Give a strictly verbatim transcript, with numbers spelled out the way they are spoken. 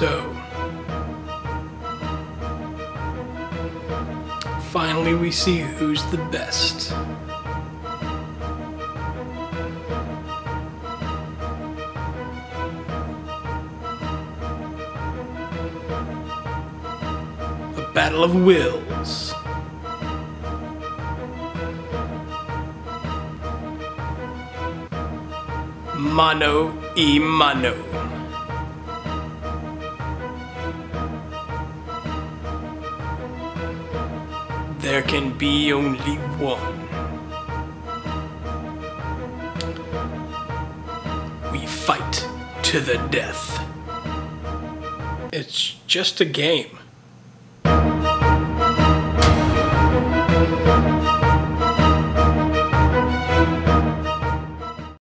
So, finally we see who's the best. A battle of wills. Mano y mano. There can be only one. We fight to the death. It's just a game.